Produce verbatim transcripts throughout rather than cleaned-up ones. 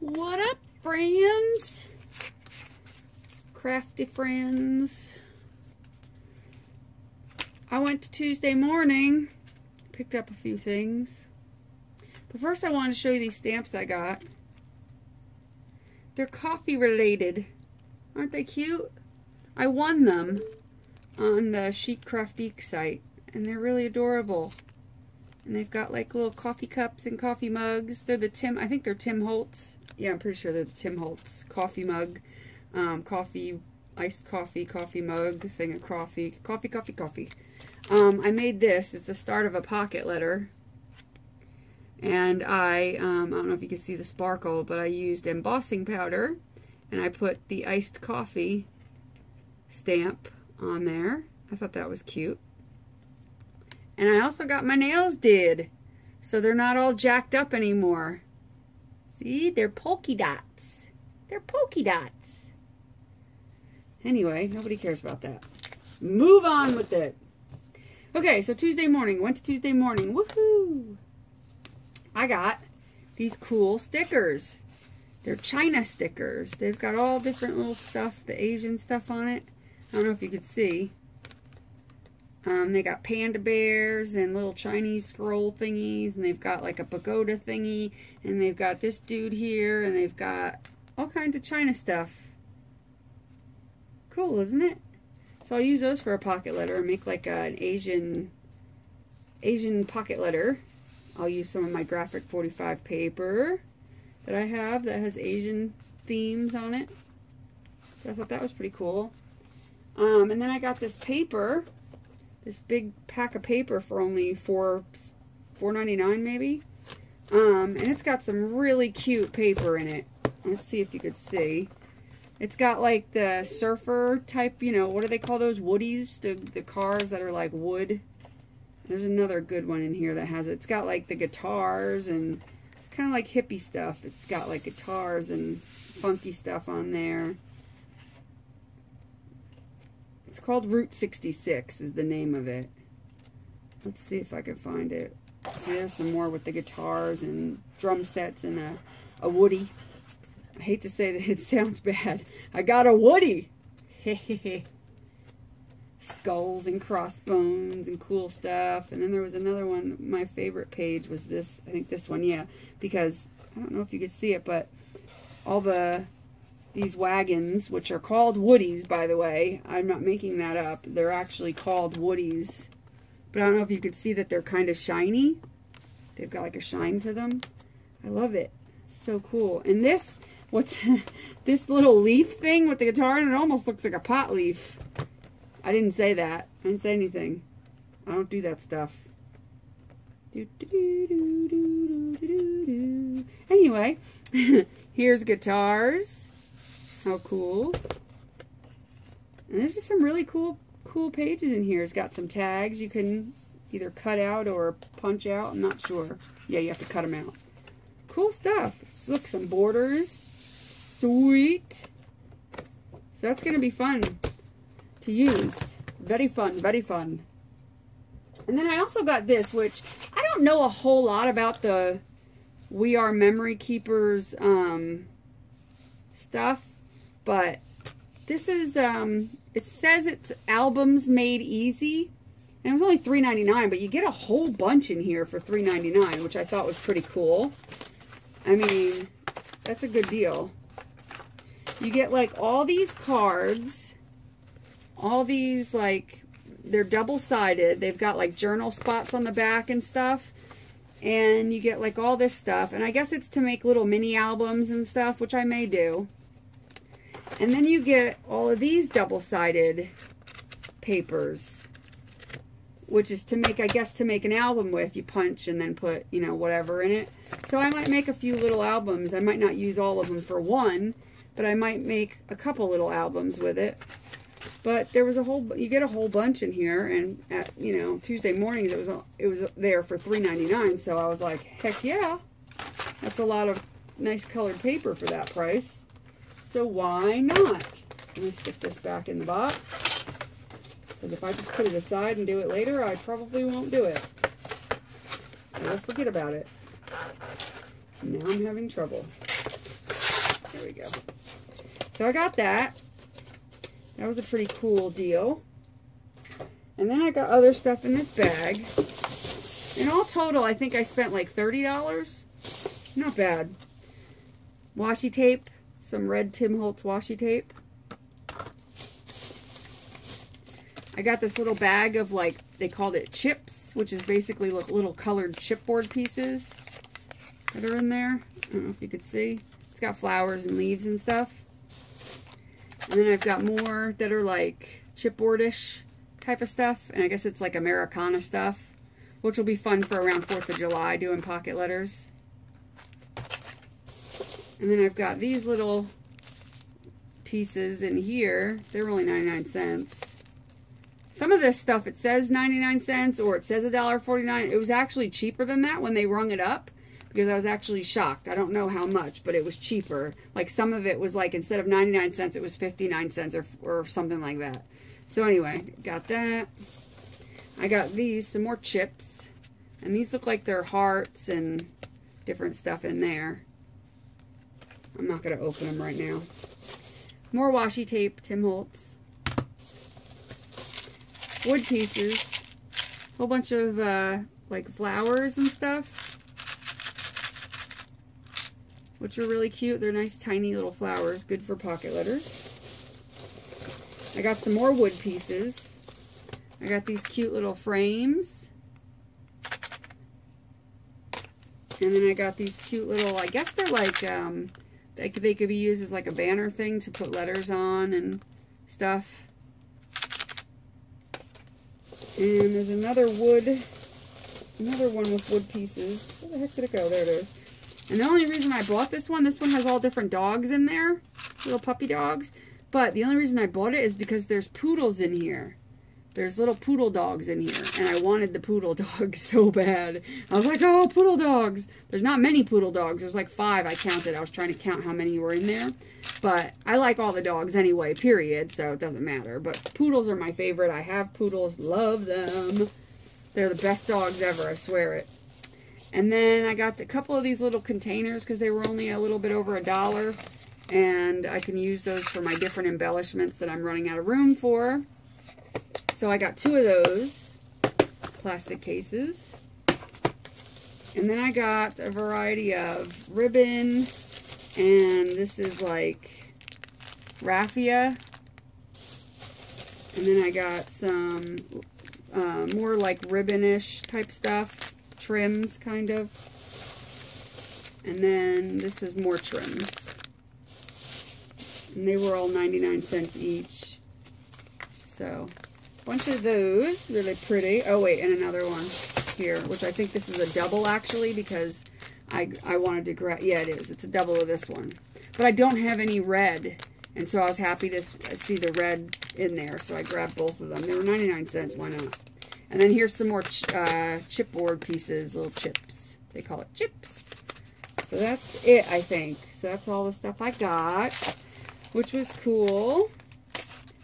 What up, friends? Crafty friends. I went to Tuesday Morning, picked up a few things. But first I wanted to show you these stamps I got. They're coffee related. Aren't they cute? I won them on the Sheek Crafty site and they're really adorable. And they've got like little coffee cups and coffee mugs. They're the Tim, I think they're Tim Holtz. Yeah, I'm pretty sure they're the Tim Holtz coffee mug, um, coffee, iced coffee, coffee mug, thing of coffee, coffee, coffee, coffee. Um, I made this. It's the start of a pocket letter. And I, um, I don't know if you can see the sparkle, but I used embossing powder and I put the iced coffee stamp on there. I thought that was cute. And I also got my nails did, so they're not all jacked up anymore. See, they're polka dots. They're polka dots. Anyway, nobody cares about that. Move on with it. Okay, so Tuesday Morning. Went to Tuesday Morning. Woohoo! I got these cool stickers. They're China stickers. They've got all different little stuff, the Asian stuff on it. I don't know if you could see. Um, they got panda bears and little Chinese scroll thingies, and they've got like a pagoda thingy, and they've got this dude here, and they've got all kinds of China stuff. Cool, isn't it? So I'll use those for a pocket letter and make like a, an Asian Asian pocket letter. I'll use some of my Graphic forty-five paper that I have that has Asian themes on it. So I thought that was pretty cool. Um, and then I got this paper. This big pack of paper for only four four ninety nine maybe, um, and it's got some really cute paper in it. Let's see if you could see. It's got like the surfer type, you know, what do they call those woodies? The the cars that are like wood. There's another good one in here that has it. It's got like the guitars and it's kind of like hippie stuff. It's got like guitars and funky stuff on there. It's called Route sixty-six is the name of it. Let's see if I can find it. See, there's some more with the guitars and drum sets and a, a woody. I hate to say that, it sounds bad. I got a woody. Hehehe. Skulls and crossbones and cool stuff. And then there was another one. My favorite page was this. I think this one, yeah. Because, I don't know if you could see it, but all the... these wagons, which are called woodies, by the way. I'm not making that up. They're actually called woodies. But I don't know if you could see that they're kind of shiny. They've got like a shine to them. I love it. So cool. And this, what's this little leaf thing with the guitar in it, almost looks like a pot leaf. I didn't say that. I didn't say anything. I don't do that stuff. Do, do, do, do, do, do, do. Anyway, here's guitars. How cool. And there's just some really cool cool pages in here. It's got some tags you can either cut out or punch out. I'm not sure. Yeah, you have to cut them out. Cool stuff. So look, some borders. Sweet. So that's going to be fun to use. Very fun, very fun. And then I also got this, which I don't know a whole lot about the We Are Memory Keepers um, stuff. But this is, um, it says it's albums made easy. And it was only three ninety-nine, but you get a whole bunch in here for three ninety-nine, which I thought was pretty cool. I mean, that's a good deal. You get like all these cards, all these like, they're double-sided. They've got like journal spots on the back and stuff. And you get like all this stuff. And I guess it's to make little mini albums and stuff, which I may do. And then you get all of these double-sided papers, which is to make, I guess, to make an album with. You punch and then put, you know, whatever in it. So I might make a few little albums. I might not use all of them for one, but I might make a couple little albums with it. But there was a whole, you get a whole bunch in here, and at, you know, Tuesday Mornings, it was it was there for three ninety-nine. So I was like, heck yeah, that's a lot of nice colored paper for that price. So why not? So let me stick this back in the box. Because if I just put it aside and do it later, I probably won't do it. I'll forget about it. Now I'm having trouble. There we go. So I got that. That was a pretty cool deal. And then I got other stuff in this bag. In all total, I think I spent like thirty dollars. Not bad. Washi tape. Some red Tim Holtz washi tape. I got this little bag of, like, they called it chips, which is basically little colored chipboard pieces that are in there. I don't know if you could see. It's got flowers and leaves and stuff. And then I've got more that are like chipboard-ish type of stuff. And I guess it's like Americana stuff, which will be fun for around fourth of July doing pocket letters. And then I've got these little pieces in here. They're only ninety-nine cents. Some of this stuff, it says ninety-nine cents or it says a dollar forty-nine. It was actually cheaper than that when they rung it up, because I was actually shocked. I don't know how much, but it was cheaper. Like, some of it was like, instead of ninety-nine cents, it was fifty-nine cents or, or something like that. So anyway, got that. I got these, some more chips. And these look like they're hearts and different stuff in there. I'm not going to open them right now. More washi tape, Tim Holtz. Wood pieces. A whole bunch of, uh, like, flowers and stuff, which are really cute. They're nice tiny little flowers, good for pocket letters. I got some more wood pieces. I got these cute little frames. And then I got these cute little, I guess they're like, um, they could, they could be used as like a banner thing to put letters on and stuff. And there's another wood, another one with wood pieces. Where the heck did it go? There it is. And the only reason I bought this one, this one has all different dogs in there, little puppy dogs. But the only reason I bought it is because there's poodles in here. There's little poodle dogs in here, and I wanted the poodle dogs so bad. I was like, oh, poodle dogs. There's not many poodle dogs. There's like five I counted. I was trying to count how many were in there. But I like all the dogs anyway, period, so it doesn't matter. But poodles are my favorite. I have poodles. Love them. They're the best dogs ever. I swear it. And then I got a couple of these little containers because they were only a little bit over a dollar. And I can use those for my different embellishments that I'm running out of room for. So I got two of those plastic cases. And then I got a variety of ribbon. And this is like raffia. And then I got some uh, more like ribbon-ish type stuff. Trims, kind of. And then this is more trims. And they were all ninety-nine cents each. So, a bunch of those. Really pretty. Oh, wait, and another one here, which I think this is a double, actually, because I, I wanted to grab... Yeah, it is. It's a double of this one. But I don't have any red, and so I was happy to see the red in there, so I grabbed both of them. They were ninety-nine cents. Why not? And then here's some more ch uh, chipboard pieces, little chips. They call it chips. So that's it, I think. So that's all the stuff I got, which was cool.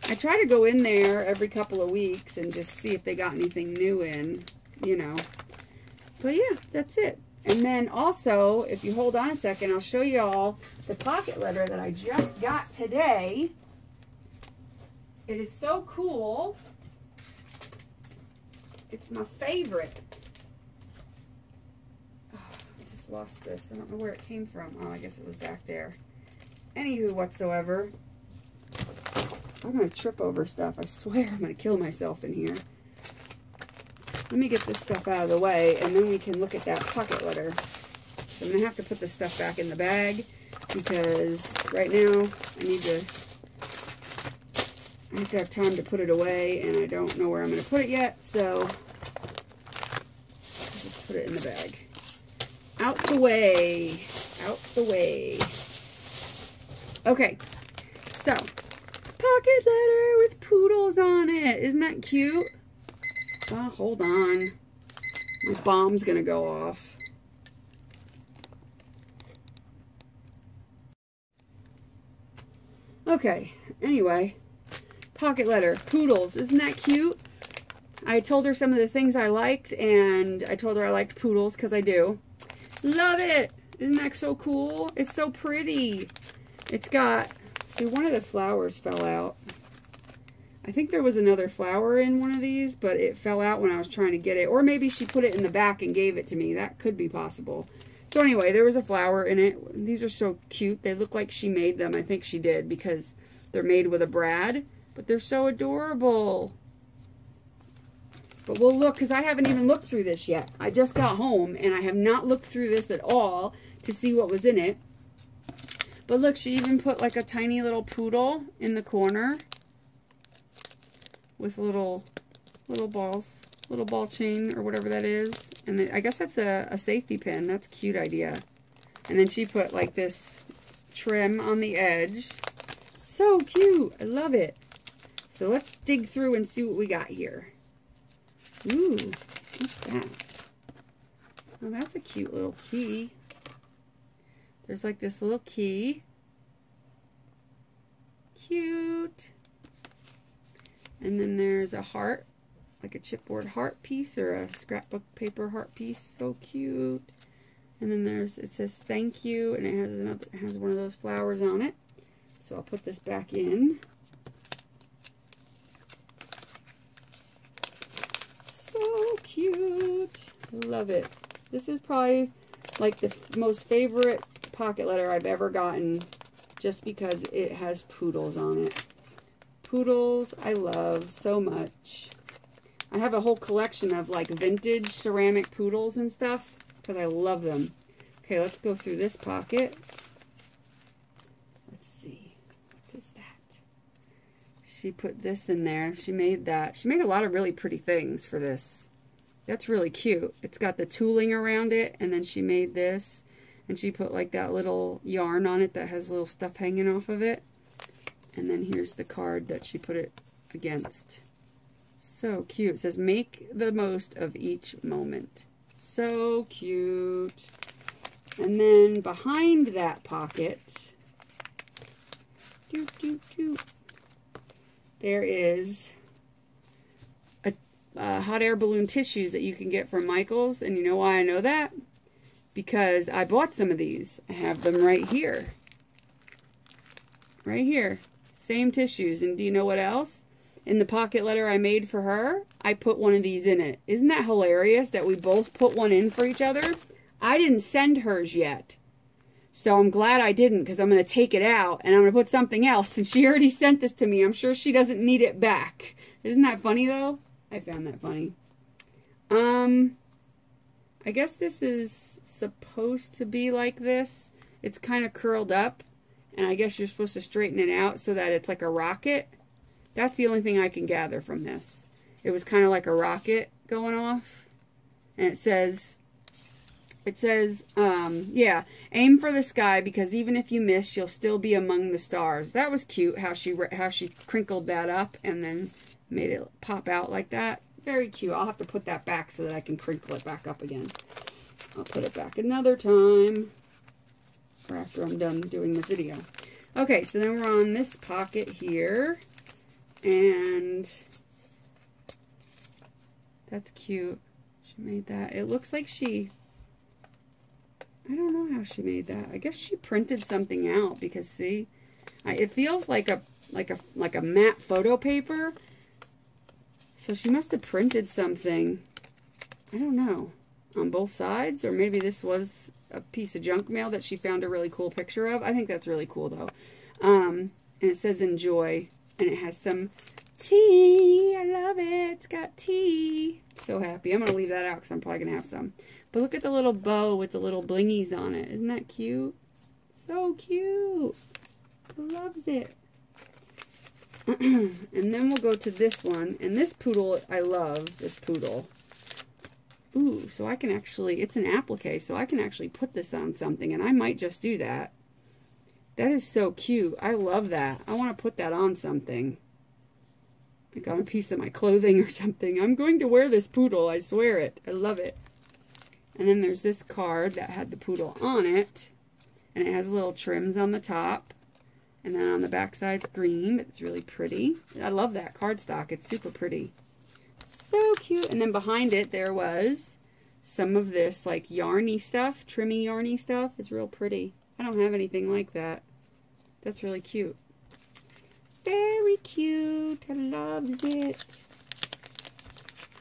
I try to go in there every couple of weeks and just see if they got anything new in, you know. But yeah, that's it. And then also, if you hold on a second, I'll show you all the pocket letter that I just got today. It is so cool. It's my favorite. Oh, I just lost this. I don't know where it came from. Oh, I guess it was back there. Anywho, whatsoever. I'm going to trip over stuff. I swear I'm going to kill myself in here. Let me get this stuff out of the way, and then we can look at that pocket letter. So I'm going to have to put this stuff back in the bag, because right now I need to... I have to have time to put it away, and I don't know where I'm going to put it yet, so I'll just put it in the bag. Out the way. Out the way. Okay, so pocket letter with poodles on it. Isn't that cute? Oh, hold on. My bomb's going to go off. Okay, anyway. Pocket letter, poodles. Isn't that cute? I told her some of the things I liked, and I told her I liked poodles because I do. Love it! Isn't that so cool? It's so pretty. It's got, see, one of the flowers fell out. I think there was another flower in one of these, but it fell out when I was trying to get it. Or maybe she put it in the back and gave it to me. That could be possible. So anyway, there was a flower in it. These are so cute. They look like she made them. I think she did because they're made with a brad, but they're so adorable. But we'll look, because I haven't even looked through this yet. I just got home, and I have not looked through this at all to see what was in it. But look, she even put like a tiny little poodle in the corner with little little balls, little ball chain or whatever that is. And then, I guess that's a, a safety pin. That's a cute idea. And then she put like this trim on the edge. So cute. I love it. So let's dig through and see what we got here. Ooh, what's that? Oh, that's a cute little key. There's like this little key. Cute. And then there's a heart, like a chipboard heart piece or a scrapbook paper heart piece. So cute. And then there's, it says thank you, and it has another, it has one of those flowers on it. So I'll put this back in. So cute. Love it. This is probably like the most favorite pocket letter I've ever gotten just because it has poodles on it. Poodles I love so much. I have a whole collection of like vintage ceramic poodles and stuff because I love them. Okay, let's go through this pocket. Let's see. What is that? She put this in there. She made that. She made a lot of really pretty things for this. That's really cute. It's got the tooling around it, and then she made this, and she put like that little yarn on it that has little stuff hanging off of it. And then here's the card that she put it against. So cute. It says, make the most of each moment. So cute. And then behind that pocket, doo, doo, doo, there is a, a hot air balloon tissues that you can get from Michael's. And you know why I know that? Because I bought some of these. I have them right here. Right here. Same tissues. And do you know what else? In the pocket letter I made for her, I put one of these in it. Isn't that hilarious that we both put one in for each other? I didn't send hers yet. So I'm glad I didn't, because I'm going to take it out and I'm going to put something else. And she already sent this to me. I'm sure she doesn't need it back. Isn't that funny, though? I found that funny. Um, I guess this is supposed to be like this. It's kind of curled up. And I guess you're supposed to straighten it out so that it's like a rocket. That's the only thing I can gather from this. It was kind of like a rocket going off. And it says, it says, um, yeah, aim for the sky because even if you miss, you'll still be among the stars. That was cute how she, how she crinkled that up and then made it pop out like that. Very cute. I'll have to put that back so that I can crinkle it back up again. I'll put it back another time. Or after I'm done doing the video. Okay, so then we're on this pocket here. And that's cute. She made that. It looks like she, I don't know how she made that. I guess she printed something out because see, I, it feels like a like a like a matte photo paper. So she must have printed something. I don't know. On both sides, or maybe this was a piece of junk mail that she found a really cool picture of. I think that's really cool though. Um, and it says enjoy, and it has some tea. I love it. It's got tea. I'm so happy. I'm going to leave that out because I'm probably going to have some. But look at the little bow with the little blingies on it. Isn't that cute? So cute. Loves it. And then we'll go to this one. And this poodle, I love this poodle. Ooh, so I can actually, it's an applique, so I can actually put this on something, and I might just do that. That is so cute. I love that. I want to put that on something. Like on a piece of my clothing or something. I'm going to wear this poodle, I swear it. I love it. And then there's this card that had the poodle on it, and it has little trims on the top, and then on the back side's green, but it's really pretty. I love that cardstock. It's super pretty. So cute. And then behind it there was some of this like yarny stuff, trimmy yarny stuff. It's real pretty. I don't have anything like that. That's really cute. Very cute. I loves it.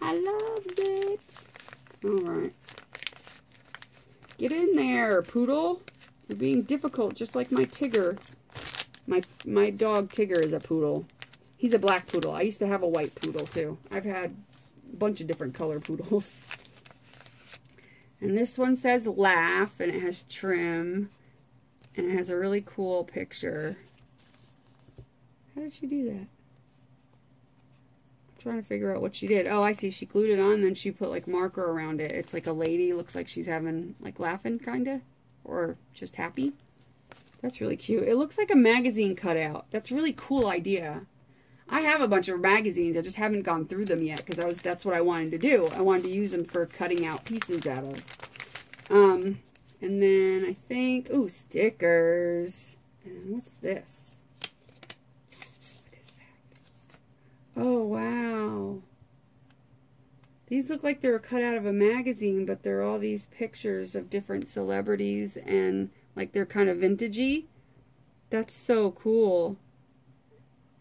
I loves it. Alright. Get in there, poodle. You're being difficult, just like my Tigger. My, my dog Tigger is a poodle. He's a black poodle. I used to have a white poodle, too. I've had a bunch of different color poodles. And this one says laugh, and it has trim. And it has a really cool picture. How did she do that? I'm trying to figure out what she did. Oh, I see. She glued it on, and then she put, like, marker around it. It's like a lady. Looks like she's having, like, laughing, kind of. Or just happy. That's really cute. It looks like a magazine cutout. That's a really cool idea. I have a bunch of magazines. I just haven't gone through them yet, because I was that's what I wanted to do. I wanted to use them for cutting out pieces out of. Um... And then I think, ooh, stickers. And what's this? What is that? Oh, wow. These look like they were cut out of a magazine, but they're all these pictures of different celebrities and like they're kind of vintagey. That's so cool.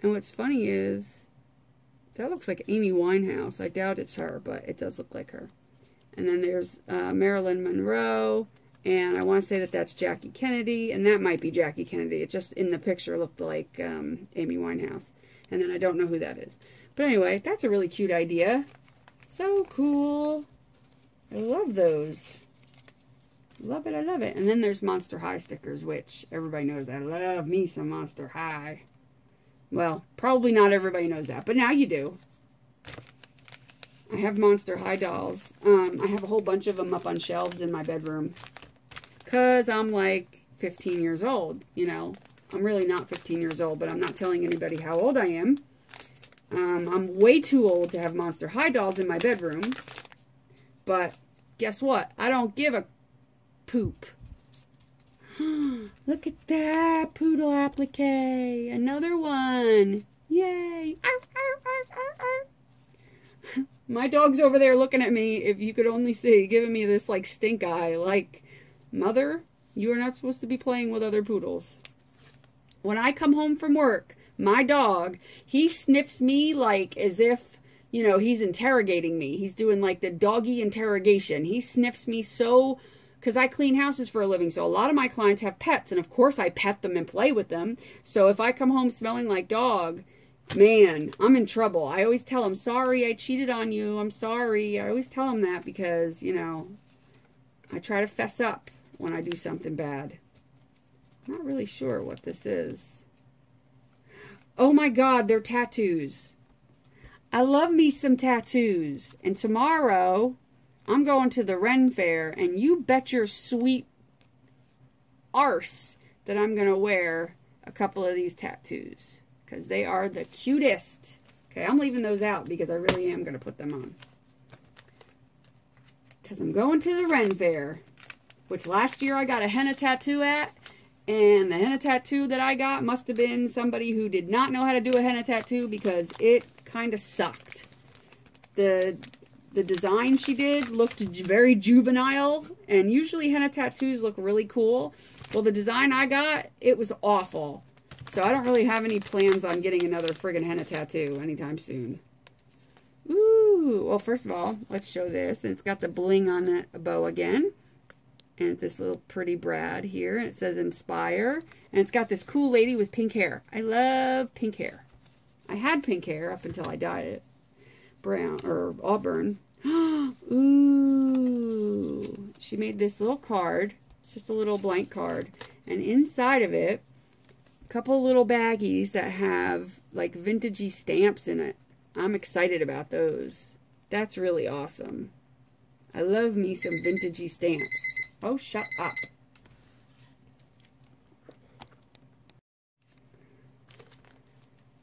And what's funny is that looks like Amy Winehouse. I doubt it's her, but it does look like her. And then there's uh, Marilyn Monroe. And I want to say that that's Jackie Kennedy, and that might be Jackie Kennedy. It just, in the picture, looked like um, Amy Winehouse. And then I don't know who that is. But anyway, that's a really cute idea. So cool. I love those. Love it, I love it. And then there's Monster High stickers, which everybody knows I love me some Monster High. Well, probably not everybody knows that, but now you do. I have Monster High dolls. Um, I have a whole bunch of them up on shelves in my bedroom. Because I'm like fifteen years old, you know. I'm really not fifteen years old, but I'm not telling anybody how old I am. Um, I'm way too old to have Monster High dolls in my bedroom. But guess what? I don't give a poop. Look at that poodle applique. Another one. Yay. Arr, arr, arr, arr, arr. My dog's over there looking at me, if you could only see, giving me this like stink eye, like... Mother, you are not supposed to be playing with other poodles. When I come home from work, my dog, he sniffs me like as if, you know, he's interrogating me. He's doing like the doggy interrogation. He sniffs me so, because I clean houses for a living, so a lot of my clients have pets, and of course I pet them and play with them. So if I come home smelling like dog, man, I'm in trouble. I always tell them, sorry, I cheated on you. I'm sorry. I always tell them that because, you know, I try to fess up when I do something bad. I'm not really sure what this is. Oh my God, they're tattoos. I love me some tattoos. And tomorrow, I'm going to the Ren Faire, and you bet your sweet arse that I'm going to wear a couple of these tattoos. Because they are the cutest. Okay, I'm leaving those out because I really am going to put them on. Because I'm going to the Ren Faire. Which last year I got a henna tattoo at, and the henna tattoo that I got must have been somebody who did not know how to do a henna tattoo, because it kind of sucked. The, the design she did looked very juvenile, and usually henna tattoos look really cool. Well, the design I got, it was awful. So I don't really have any plans on getting another friggin' henna tattoo anytime soon. Ooh, well, first of all, let's show this. And it's got the bling on that bow again. And this little pretty brad here, and it says Inspire, and it's got this cool lady with pink hair. I love pink hair. I had pink hair up until I dyed it brown or auburn. Ooh, she made this little card. It's just a little blank card, and inside of it, a couple little baggies that have like vintagey stamps in it. I'm excited about those. That's really awesome. I love me some vintagey stamps. Oh, shut up.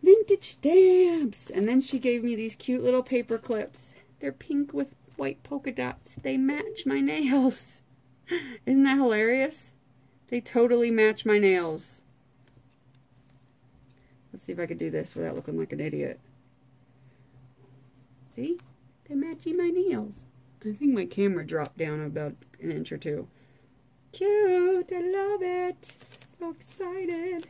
Vintage stamps. And then she gave me these cute little paper clips. They're pink with white polka dots. They match my nails. Isn't that hilarious? They totally match my nails. Let's see if I can do this without looking like an idiot. See? They're matching my nails. I think my camera dropped down about an inch or two. Cute! I love it! So excited!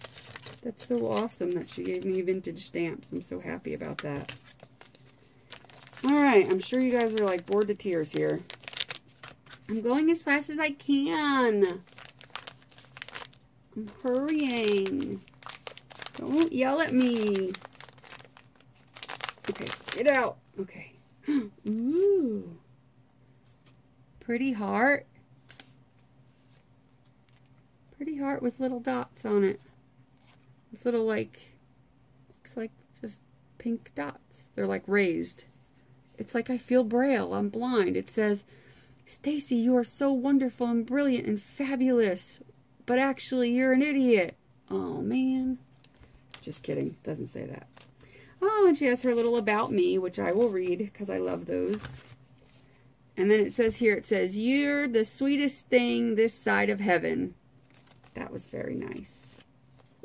That's so awesome that she gave me vintage stamps. I'm so happy about that. Alright, I'm sure you guys are like bored to tears here. I'm going as fast as I can. I'm hurrying. Don't yell at me. Okay, get out. Okay. Ooh. Pretty heart. Pretty heart with little dots on it. With little, like, looks like just pink dots. They're like raised. It's like I feel Braille. I'm blind. It says, Stacy, you are so wonderful and brilliant and fabulous, but actually you're an idiot. Oh, man. Just kidding. Doesn't say that. Oh, and she has her little about me, which I will read because I love those. And then it says here, it says, you're the sweetest thing this side of heaven. That was very nice.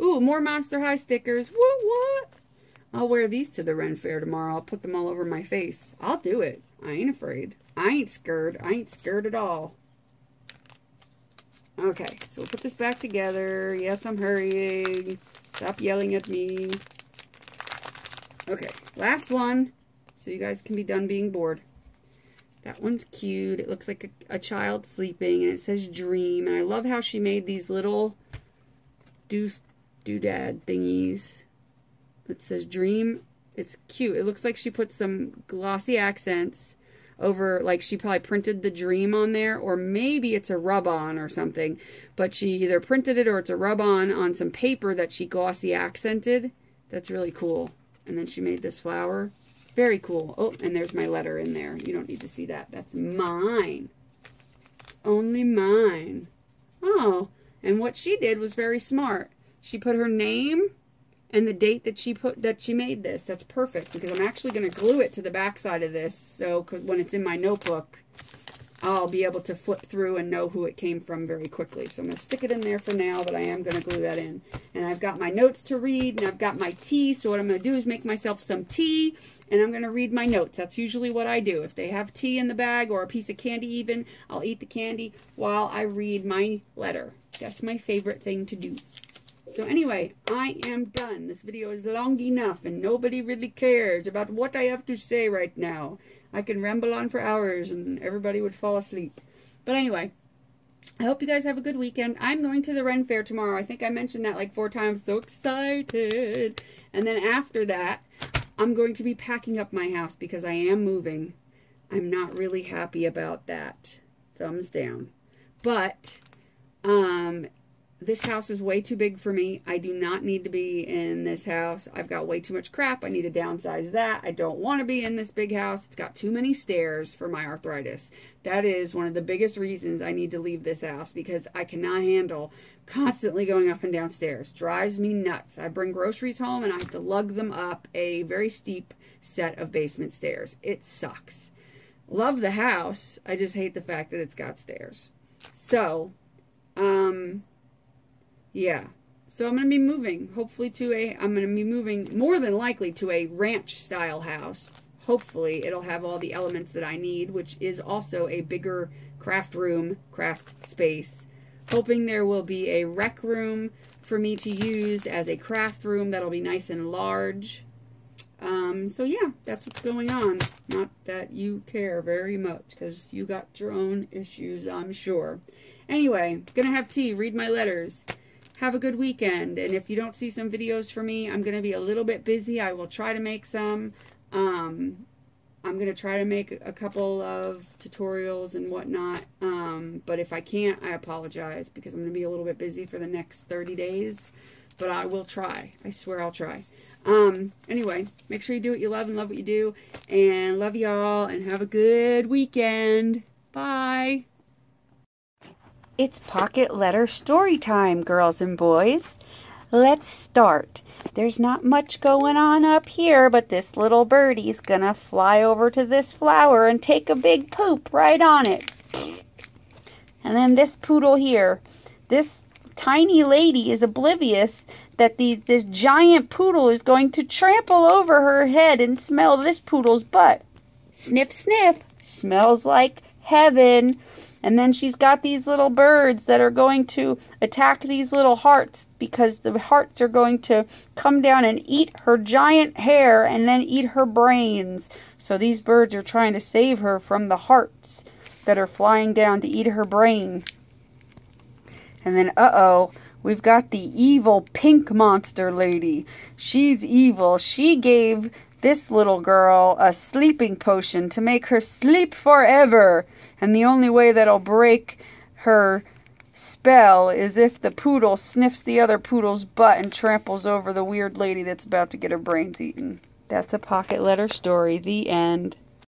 Ooh, more Monster High stickers. What, what? I'll wear these to the Ren Faire tomorrow. I'll put them all over my face. I'll do it. I ain't afraid. I ain't scared. I ain't scared at all. Okay, so we'll put this back together. Yes, I'm hurrying. Stop yelling at me. Okay, last one. So you guys can be done being bored. That one's cute. It looks like a, a child sleeping, and it says dream. And I love how she made these little deuce doodad thingies. It says dream. It's cute. It looks like she put some glossy accents over, like she probably printed the dream on there, or maybe it's a rub-on or something. But she either printed it or it's a rub-on on some paper that she glossy accented. That's really cool. And then she made this flower. It's very cool. Oh, and there's my letter in there. You don't need to see that. That's mine. Only mine. Oh, and what she did was very smart. She put her name and the date that she put that she made this. That's perfect, because I'm actually going to glue it to the back side of this, so cause when it's in my notebook, I'll be able to flip through and know who it came from very quickly. So I'm going to stick it in there for now, but I am going to glue that in. And I've got my notes to read, and I've got my tea, so what I'm going to do is make myself some tea, and I'm going to read my notes. That's usually what I do. If they have tea in the bag or a piece of candy even, I'll eat the candy while I read my letter. That's my favorite thing to do. So anyway, I am done. This video is long enough, and nobody really cares about what I have to say right now. I can ramble on for hours, and everybody would fall asleep. But anyway, I hope you guys have a good weekend. I'm going to the Ren Faire tomorrow. I think I mentioned that like four times. So excited. And then after that, I'm going to be packing up my house because I am moving. I'm not really happy about that. Thumbs down. But, um... this house is way too big for me. I do not need to be in this house. I've got way too much crap. I need to downsize that. I don't want to be in this big house. It's got too many stairs for my arthritis. That is one of the biggest reasons I need to leave this house, because I cannot handle constantly going up and down stairs. Drives me nuts. I bring groceries home and I have to lug them up a very steep set of basement stairs. It sucks. Love the house. I just hate the fact that it's got stairs. So, um... yeah, so I'm going to be moving, hopefully to a, I'm going to be moving more than likely to a ranch-style house. Hopefully it'll have all the elements that I need, which is also a bigger craft room, craft space. Hoping there will be a rec room for me to use as a craft room that'll be nice and large. Um, so yeah, that's what's going on. Not that you care very much, because you got your own issues, I'm sure. Anyway, going to have tea, read my letters. Have a good weekend, and if you don't see some videos from me, I'm going to be a little bit busy. I will try to make some. Um, I'm going to try to make a couple of tutorials and whatnot, um, but if I can't, I apologize, because I'm going to be a little bit busy for the next thirty days, but I will try. I swear I'll try. Um, anyway, make sure you do what you love and love what you do, and love y'all, and have a good weekend. Bye. It's pocket letter story time, girls and boys. Let's start. There's not much going on up here, but this little birdie's gonna fly over to this flower and take a big poop right on it. And then this poodle here, this tiny lady is oblivious that the, this giant poodle is going to trample over her head and smell this poodle's butt. Sniff, sniff, smells like heaven. And then she's got these little birds that are going to attack these little hearts, because the hearts are going to come down and eat her giant hair and then eat her brains. So these birds are trying to save her from the hearts that are flying down to eat her brain. And then, uh-oh, we've got the evil pink monster lady. She's evil. She gave this little girl a sleeping potion to make her sleep forever. And the only way that'll break her spell is if the poodle sniffs the other poodle's butt and tramples over the weird lady that's about to get her brains eaten. That's a pocket letter story. The end.